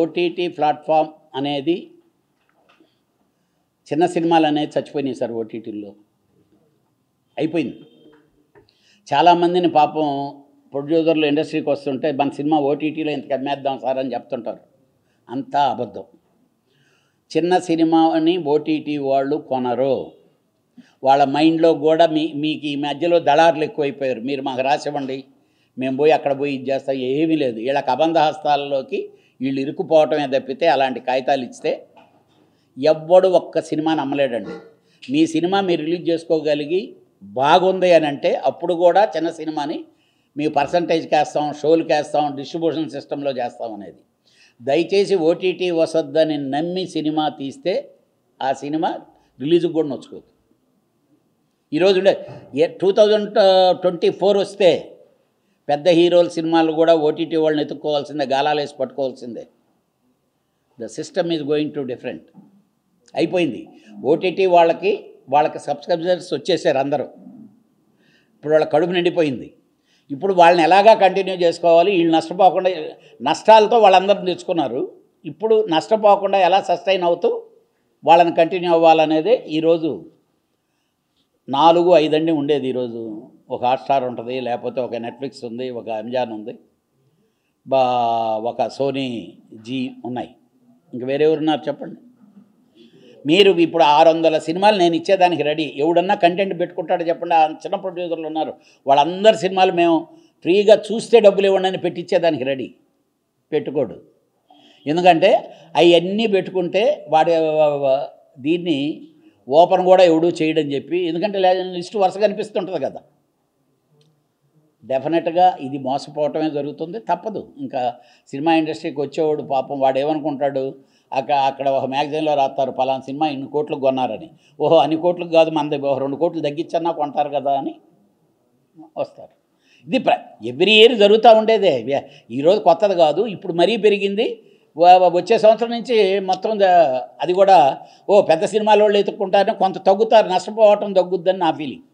OTT platform అనేది చిన్న సినిమాలు అనేది చచ్చిపోయినాయి సార్. ఓటీటీల్లో అయిపోయింది. చాలామందిని పాపం ప్రొడ్యూసర్లు ఇండస్ట్రీకి వస్తుంటే మన సినిమా ఓటీటీలో ఇంతకు అమ్మేద్దాం సార్ అని చెప్తుంటారు. అంతా అబద్ధం. చిన్న సినిమాని ఓటీటీ వాళ్ళు కొనరు. వాళ్ళ మైండ్లో కూడా మీకు ఈ మధ్యలో దళారులు ఎక్కువైపోయారు, మీరు మాకు రాసివ్వండి, మేము పోయి అక్కడ పోయి ఇది చేస్తాం, ఏమీ లేదు. వీళ్ళకి అబంధ హస్తాలలోకి వీళ్ళు ఇరుక్కుపోవటమే తప్పితే అలాంటి కాగితాలు ఇస్తే ఎవ్వడు ఒక్క సినిమా నమ్మలేడండి. మీ సినిమా మీరు రిలీజ్ చేసుకోగలిగి బాగుంది అని అంటే అప్పుడు కూడా చిన్న సినిమాని మీ పర్సంటేజ్కి వేస్తాం, షోలకి వేస్తాం, డిస్ట్రిబ్యూషన్ సిస్టంలో చేస్తాం అనేది. దయచేసి ఓటీటీ వసద్దని నమ్మి సినిమా తీస్తే ఆ సినిమా రిలీజ్కి కూడా నొచ్చుకోదు. ఈరోజు 2024 వస్తే పెద్ద హీరోల సినిమాలు కూడా ఓటీటీ వాళ్ళని ఎత్తుక్కోవాల్సిందే, గాలాలు వేసి పట్టుకోవాల్సిందే. The system is going to different అయిపోయింది. ఓటీటీ వాళ్ళకి సబ్స్క్రిప్షన్స్ వచ్చేసారు అందరూ. ఇప్పుడు వాళ్ళ కడుపు నిండిపోయింది. ఇప్పుడు వాళ్ళని ఎలాగా కంటిన్యూ చేసుకోవాలి? వీళ్ళు నష్టపోకుండా, నష్టాలతో వాళ్ళందరూ తెచ్చుకున్నారు. ఇప్పుడు నష్టపోకుండా ఎలా సస్టైన్ అవుతూ వాళ్ళని కంటిన్యూ అవ్వాలనేదే ఈరోజు 4-5 ఉండేది. ఈరోజు ఒక హాట్స్టార్ ఉంటుంది, లేకపోతే ఒక నెట్ఫ్లిక్స్ ఉంది, ఒక అమెజాన్ ఉంది, ఒక సోనీ జీ ఉన్నాయి. ఇంక వేరేవరున్నారు చెప్పండి. మీరు ఇప్పుడు 600 సినిమాలు నేను ఇచ్చేదానికి రెడీ. ఎవడన్నా కంటెంట్ పెట్టుకుంటాడు చెప్పండి? చిన్న ప్రొడ్యూసర్లు ఉన్నారు, వాళ్ళందరి సినిమాలు మేము ఫ్రీగా చూస్తే డబ్బులు ఇవ్వండి అని పెట్టించేదానికి రెడీ. పెట్టుకోడు. ఎందుకంటే అవన్నీ పెట్టుకుంటే వాడి దీన్ని ఓపెన్ కూడా ఎవడు చేయడని చెప్పి, ఎందుకంటే లిస్టు వరుసగా అనిపిస్తుంటుంది కదా. డెఫినెట్గా ఇది మోసపోవటమే జరుగుతుంది, తప్పదు. ఇంకా సినిమా ఇండస్ట్రీకి వచ్చేవాడు పాపం వాడు ఏమనుకుంటాడు? అక్కడ ఒక మ్యాగజైన్లో రాస్తారు పలానా సినిమా ఇన్ని కోట్లు కొన్నారని. ఓహో, అన్ని కోట్లకు కాదు, మనది 2 కోట్లు తగ్గించన్నా కొంటారు కదా అని వస్తారు. ఇది ఎవ్రీ ఇయర్ జరుగుతూ ఉండేదే. ఈరోజు కొత్తది కాదు, ఇప్పుడు మరీ పెరిగింది. వచ్చే సంవత్సరం నుంచి మొత్తం అది కూడా పెద్ద సినిమాలు వాళ్ళు ఎత్తుక్కుంటారని కొంత తగ్గుతారు, నష్టపోవటం తగ్గుద్దని నా ఫీలింగ్.